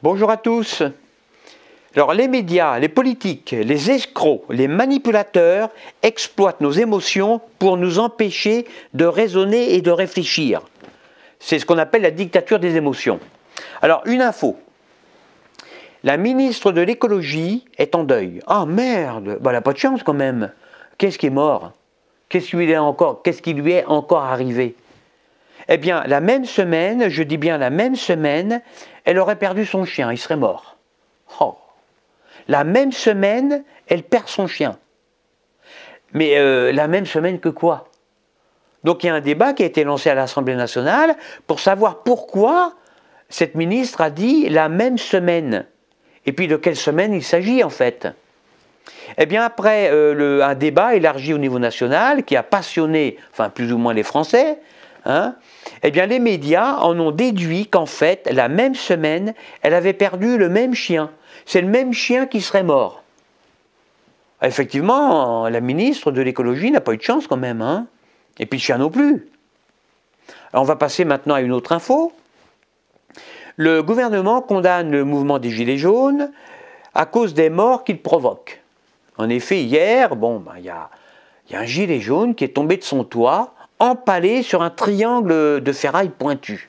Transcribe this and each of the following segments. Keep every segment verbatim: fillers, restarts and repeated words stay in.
Bonjour à tous. Alors les médias, les politiques, les escrocs, les manipulateurs exploitent nos émotions pour nous empêcher de raisonner et de réfléchir. C'est ce qu'on appelle la dictature des émotions. Alors une info, la ministre de l'écologie est en deuil. Ah merde, bah, elle n'a pas de chance quand même. Qu'est-ce qui est mort? Qu'est-ce qui lui est encore, qu'est-ce qui lui est encore arrivé? Eh bien, la même semaine, je dis bien la même semaine, elle aurait perdu son chien, il serait mort. Oh. La même semaine, elle perd son chien. Mais euh, la même semaine que quoi? Donc il y a un débat qui a été lancé à l'Assemblée nationale pour savoir pourquoi cette ministre a dit la même semaine. Et puis de quelle semaine il s'agit en fait? Eh bien après euh, le, un débat élargi au niveau national qui a passionné, enfin plus ou moins les Français, hein, eh bien les médias en ont déduit qu'en fait, la même semaine, elle avait perdu le même chien. C'est le même chien qui serait mort. Effectivement, la ministre de l'écologie n'a pas eu de chance quand même, hein. Et puis le chien non plus. Alors on va passer maintenant à une autre info. Le gouvernement condamne le mouvement des Gilets jaunes à cause des morts qu'il provoque. En effet, hier, bon, ben, y a, y a un gilet jaune qui est tombé de son toit, empalé sur un triangle de ferraille pointu.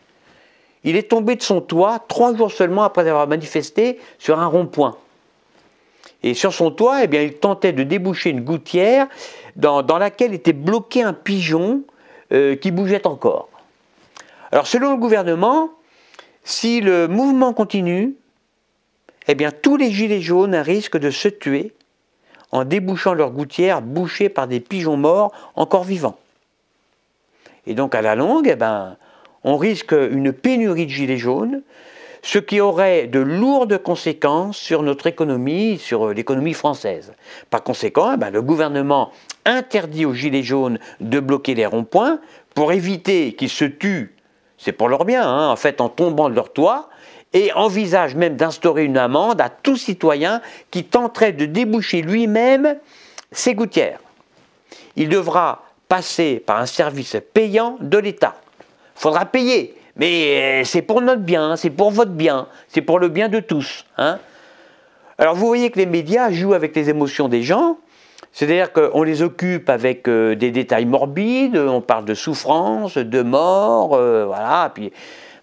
Il est tombé de son toit trois jours seulement après avoir manifesté sur un rond-point. Et sur son toit, eh bien, il tentait de déboucher une gouttière dans, dans laquelle était bloqué un pigeon euh, qui bougeait encore. Alors selon le gouvernement, si le mouvement continue, eh bien tous les gilets jaunes risquent de se tuer en débouchant leur gouttière bouchée par des pigeons morts encore vivants. Et donc à la longue, eh ben, on risque une pénurie de gilets jaunes, ce qui aurait de lourdes conséquences sur notre économie, sur l'économie française. Par conséquent, eh ben, le gouvernement interdit aux gilets jaunes de bloquer les ronds-points pour éviter qu'ils se tuent, c'est pour leur bien, hein, en fait, en tombant de leur toit, et envisage même d'instaurer une amende à tout citoyen qui tenterait de déboucher lui-même ses gouttières. Il devra passer par un service payant de l'État. Il faudra payer, mais c'est pour notre bien, c'est pour votre bien, c'est pour le bien de tous, hein. Alors vous voyez que les médias jouent avec les émotions des gens, c'est-à-dire qu'on les occupe avec des détails morbides, on parle de souffrance, de mort, euh, voilà, puis...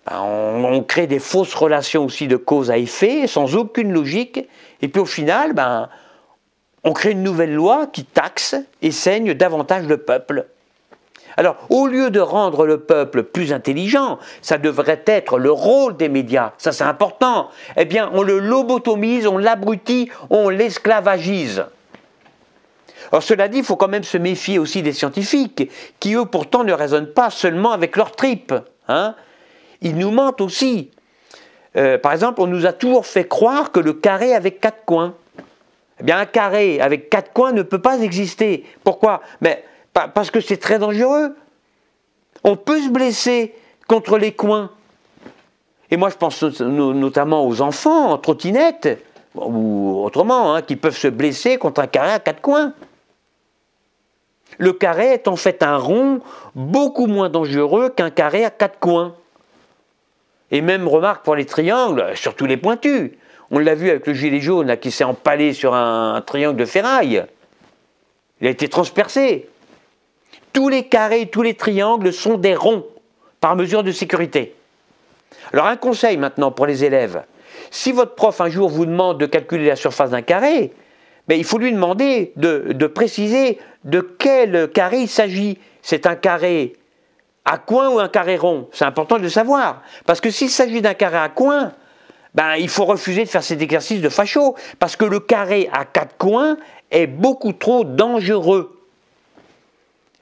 On, on crée des fausses relations aussi de cause à effet, sans aucune logique. Et puis au final, ben, on crée une nouvelle loi qui taxe et saigne davantage le peuple. Alors, au lieu de rendre le peuple plus intelligent, ça devrait être le rôle des médias, ça c'est important. Eh bien, on le lobotomise, on l'abrutit, on l'esclavagise. Alors cela dit, il faut quand même se méfier aussi des scientifiques, qui eux pourtant ne raisonnent pas seulement avec leurs tripes, hein. Ils nous mentent aussi. Euh, par exemple, on nous a toujours fait croire que le carré avec quatre coins. Eh bien, un carré avec quatre coins ne peut pas exister. Pourquoi? Mais, parce que c'est très dangereux. On peut se blesser contre les coins. Et moi, je pense notamment aux enfants en trottinette, ou autrement, hein, qui peuvent se blesser contre un carré à quatre coins. Le carré est en fait un rond beaucoup moins dangereux qu'un carré à quatre coins. Et même remarque pour les triangles, surtout les pointus. On l'a vu avec le gilet jaune là, qui s'est empalé sur un, un triangle de ferraille. Il a été transpercé. Tous les carrés, tous les triangles sont des ronds, par mesure de sécurité. Alors un conseil maintenant pour les élèves. Si votre prof un jour vous demande de calculer la surface d'un carré, ben, il faut lui demander de, de préciser de quel carré il s'agit. C'est un carré à coin ou un carré rond, c'est important de le savoir. Parce que s'il s'agit d'un carré à coin, ben, il faut refuser de faire cet exercice de facho. Parce que le carré à quatre coins est beaucoup trop dangereux.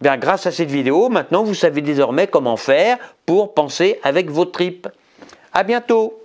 Ben, grâce à cette vidéo, maintenant vous savez désormais comment faire pour penser avec vos tripes. À bientôt.